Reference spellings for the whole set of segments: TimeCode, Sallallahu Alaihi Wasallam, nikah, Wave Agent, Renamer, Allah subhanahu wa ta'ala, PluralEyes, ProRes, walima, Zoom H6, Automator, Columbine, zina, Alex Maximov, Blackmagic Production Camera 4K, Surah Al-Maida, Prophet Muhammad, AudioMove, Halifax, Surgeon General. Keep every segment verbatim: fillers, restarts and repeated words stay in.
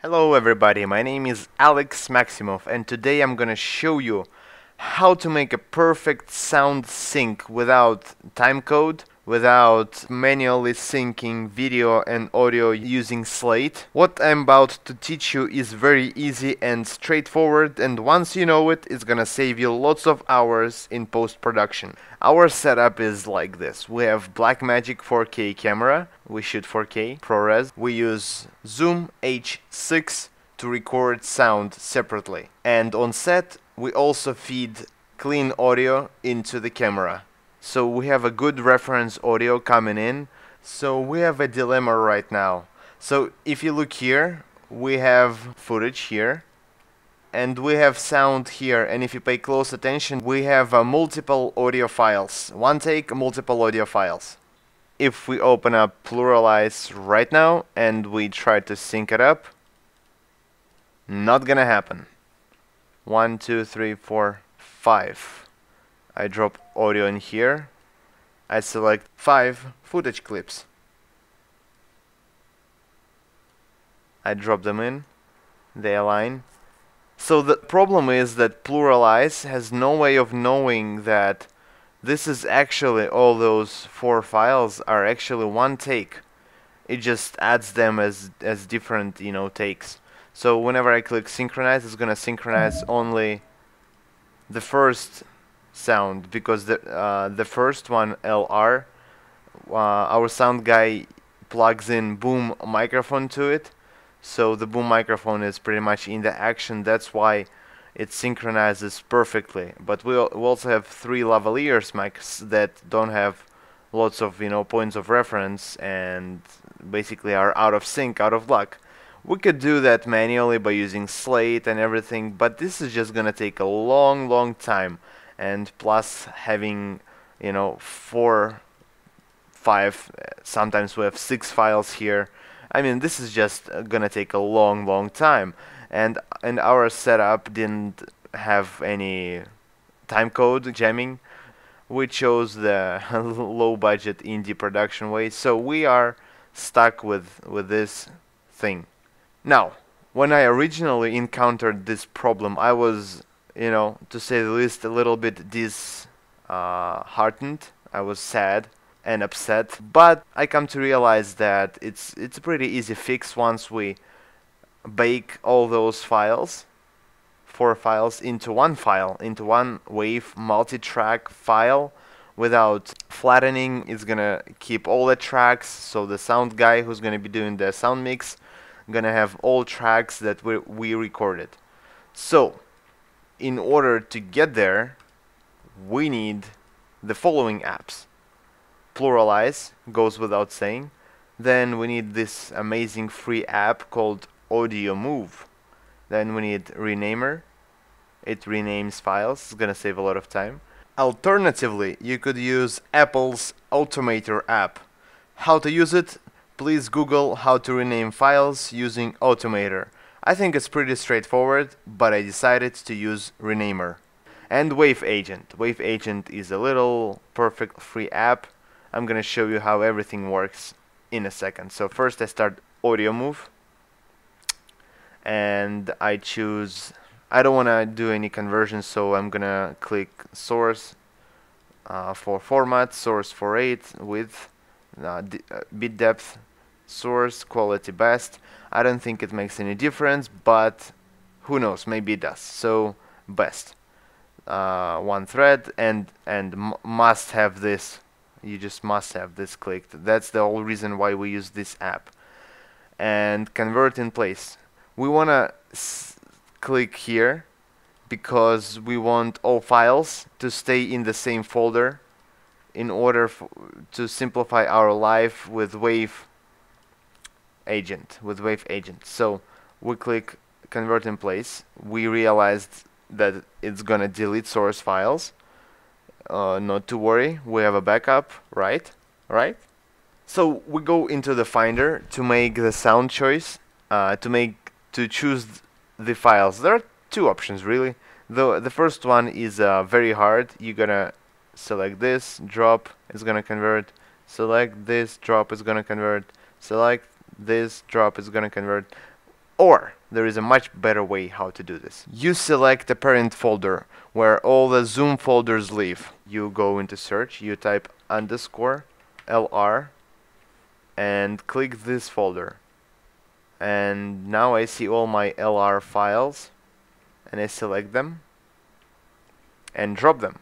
Hello everybody, my name is Alex Maximov and today I'm gonna show you how to make a perfect sound sync without timecode, without manually syncing video and audio using Slate. What I'm about to teach you is very easy and straightforward, and once you know it, it's gonna save you lots of hours in post-production. Our setup is like this. We have Blackmagic four K camera, we shoot four K, ProRes, we use Zoom H six to record sound separately, and on set we also feed clean audio into the camera. So we have a good reference audio coming in. So we have a dilemma right now. So if you look here, we have footage here and we have sound here, and if you pay close attention, we have uh, multiple audio files. One take, multiple audio files. If we open up PluralEyes right now and we try to sync it up, not gonna happen. One, two, three, four, five. I drop audio in here. I select five footage clips. I drop them in. They align. So the problem is that PluralEyes has no way of knowing that this is actually, all those four files are actually one take. It just adds them as as different, you know, takes. So whenever I click synchronize, it's gonna synchronize only the first sound, because the uh, the first one, L R, uh, our sound guy plugs in boom microphone to it, so the boom microphone is pretty much in the action. That's why it synchronizes perfectly. But we, al we also have three lavaliers mics that don't have lots of, you know, points of reference and basically are out of sync, out of luck. We could do that manually by using Slate and everything, but this is just gonna take a long, long time, and plus having, you know, four, five, sometimes we have six files here. I mean, this is just gonna take a long, long time, and and our setup didn't have any timecode jamming. We chose the low-budget indie production way, so we are stuck with with this thing. Now, when I originally encountered this problem, I was, you know, to say the least, a little bit disheartened. I was sad and upset, but I come to realize that it's it's a pretty easy fix once we bake all those files, four files, into one file, into one wave multi-track file. Without flattening, it's gonna keep all the tracks, so the sound guy who's gonna be doing the sound mix gonna have all tracks that we, we recorded. So in order to get there, we need the following apps. PluralEyes goes without saying. Then we need this amazing free app called AudioMove. Then we need Renamer. It renames files. It's gonna save a lot of time. Alternatively, you could use Apple's Automator app. How to use it? Please Google how to rename files using Automator. I think it's pretty straightforward, but I decided to use Renamer. And Wave Agent. Wave Agent is a little perfect free app. I'm gonna show you how everything works in a second. So first I start AudioMove and I choose, I don't wanna do any conversion, so I'm gonna click source uh, for format, source for eight, width, uh, uh, bit depth, source, quality best. I don't think it makes any difference, but who knows, maybe it does. So best, uh, one thread, and and m must have this, you just must have this clicked. That's the whole reason why we use this app. And convert in place, we wanna s click here because we want all files to stay in the same folder in order f to simplify our life with Wave Agent, with Wave Agent. So we click convert in place. We realized that it's gonna delete source files. Uh, not to worry, we have a backup, right? Right? So we go into the Finder to make the sound choice, uh, to make to choose the files. There are two options really. The the first one is uh, very hard. You're gonna select this, drop, it's gonna convert. Select this, drop, it's gonna convert. Select this, drop, is gonna convert. Or there is a much better way how to do this. You select the parent folder where all the Zoom folders live. You go into search, you type underscore L R and click this folder. And now I see all my L R files, and I select them and drop them.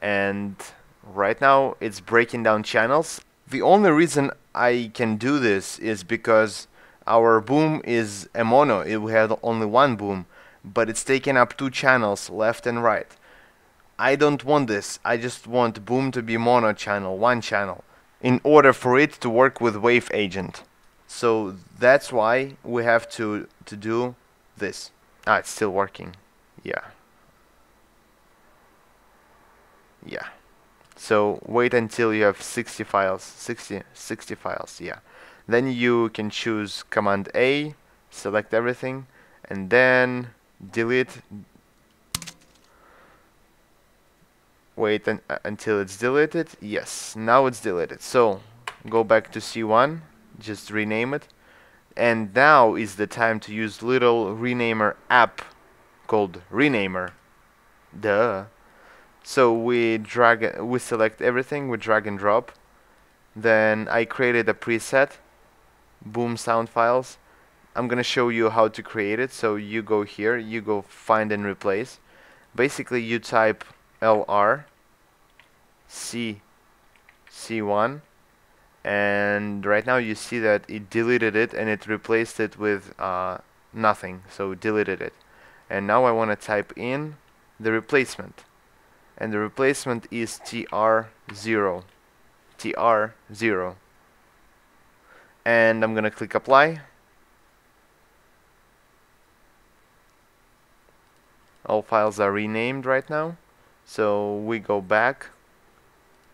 And right now it's breaking down channels. The only reason I can do this is because our boom is a mono. It, we had only one boom, but it's taking up two channels, left and right. I don't want this. I just want boom to be mono channel, one channel, in order for it to work with Wave Agent. So that's why we have to, to do this. Ah, it's still working. Yeah. Yeah. So wait until you have sixty files. sixty, sixty files, yeah. Then you can choose Command A, select everything, and then delete. Wait un uh, until it's deleted. Yes, now it's deleted. So go back to C one, just rename it. And now is the time to use little Renamer app called Renamer. Duh. So we drag, we select everything, we drag and drop. Then I created a preset, boom sound files. I'm gonna show you how to create it. So you go here, you go find and replace. Basically, you type L R C C one. And right now you see that it deleted it and it replaced it with uh, nothing, so it deleted it. And now I want to type in the replacement, and the replacement is T R zero, T R zero, and I'm gonna click apply. All files are renamed right now, so we go back.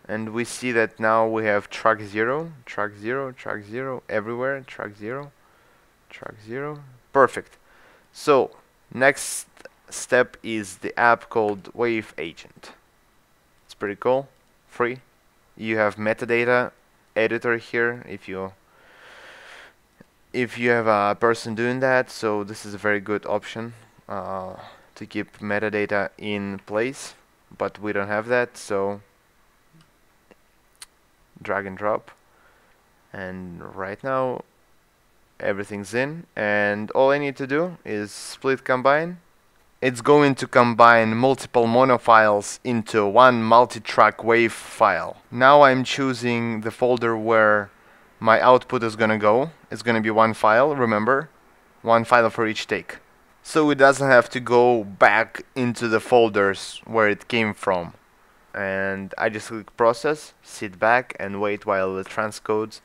And we see that now we have track zero, track zero, track zero, everywhere, track zero, track zero. Perfect. So next step is the app called Wave Agent. It's pretty cool, free. You have metadata editor here if you if you have a person doing that. So this is a very good option uh, to keep metadata in place, but we don't have that, so drag and drop, and right now everything's in, and all I need to do is split combine. It's going to combine multiple mono files into one multi-track wave file. Now I'm choosing the folder where my output is gonna go. It's gonna be one file, remember, one file for each take, so it doesn't have to go back into the folders where it came from. And I just click process, sit back and wait while it transcodes.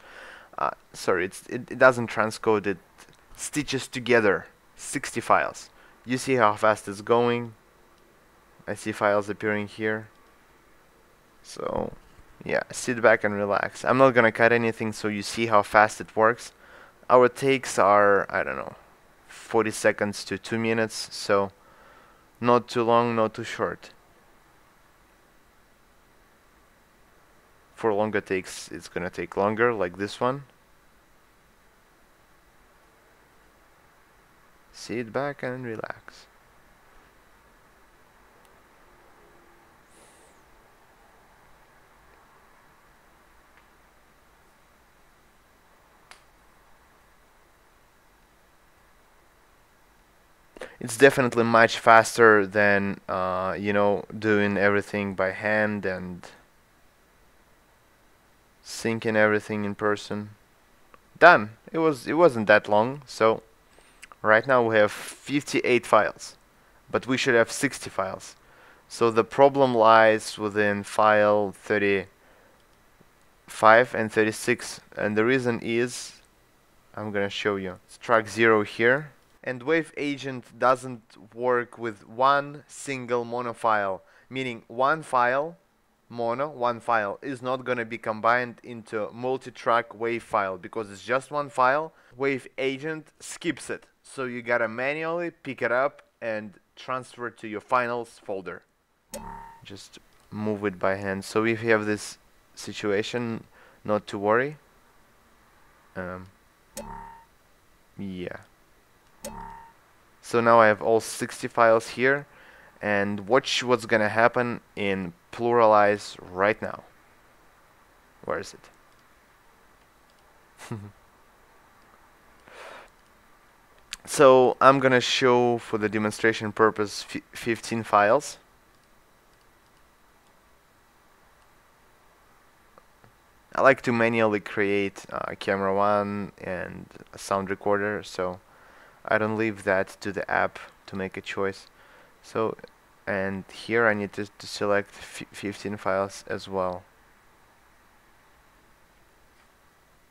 Uh, sorry, it's, it, it doesn't transcode, it stitches together sixty files. You see how fast it's going. I see files appearing here. So yeah, sit back and relax. I'm not gonna cut anything, so you see how fast it works. Our takes are, I don't know, forty seconds to two minutes, so not too long, not too short. For longer takes, it's gonna take longer, like this one. Sit back and relax. It's definitely much faster than uh, you know, doing everything by hand and syncing everything in person. Done. It was it wasn't that long. So right now we have fifty-eight files, but we should have sixty files. So the problem lies within file thirty-five and thirty-six, and the reason is, I'm gonna show you. It's track zero here, and Wave Agent doesn't work with one single mono file, meaning one file mono, one file is not going to be combined into multi-track wave file, because it's just one file. Wave Agent skips it, so you gotta manually pick it up and transfer it to your finals folder. Just move it by hand. So if you have this situation, not to worry. Um, yeah. So now I have all sixty files here, and watch what's gonna happen in PluralEyes right now. Where is it? So I'm gonna show, for the demonstration purpose, fifteen files. I like to manually create uh, camera one and a sound recorder, so I don't leave that to the app to make a choice. So, and here I need to, to select fifteen files as well,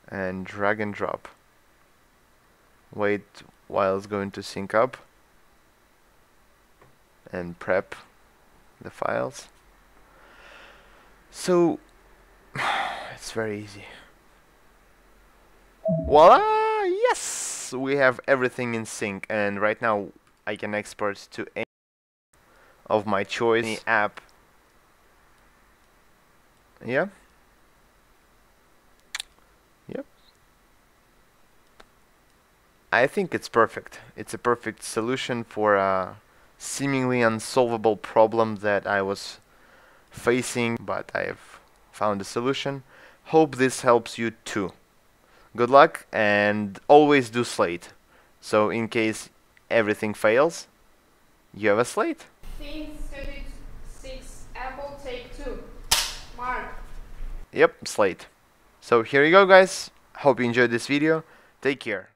and drag and drop. Wait while it's going to sync up and prep the files. So it's very easy. Voila! Yes! We have everything in sync, and right now I can export to any of my choice, any app. Yeah? Yep. I think it's perfect. It's a perfect solution for a seemingly unsolvable problem that I was facing, but I've found a solution. Hope this helps you too. Good luck, and always do slate. So in case everything fails, you have a slate. Scene thirty-six, Apple, take two. Mark. Yep, slate. So here you go, guys. Hope you enjoyed this video. Take care.